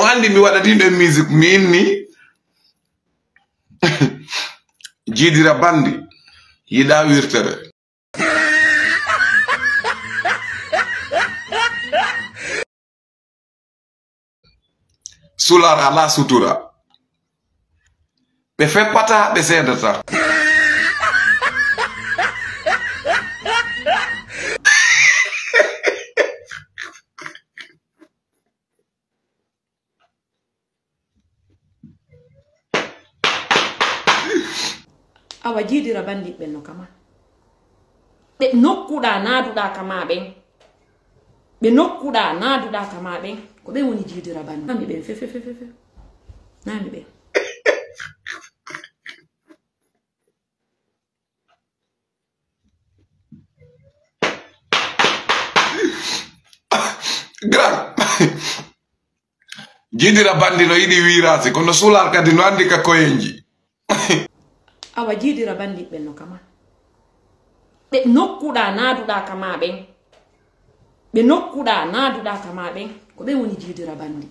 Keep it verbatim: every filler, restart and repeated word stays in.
on andi mi waɗatinɗen musique mi inni jiidira bandi yiɗa wirtere. Sular ala sutura ɓe feppata ɓe seedata. Awa jiidira bandit ɓen no kama ɓe nokkuɗa naaduɗa kama ɓen ɓe nokkuɗa naaduɗa kama ɓen ko ɓe woni jiidira bandit nami ɓen fefefefefe nami ɓen gran jiidira bandit no yiɗi wiirasi kono sular kadi no andi ka koyenji. Awa jiidira bandit ɓen no kama ɓe nokkuɗa naaduɗa kama ɓen ɓe nokkuɗa naaduɗa kama ɓen ko ɓe woni jiidira bandit.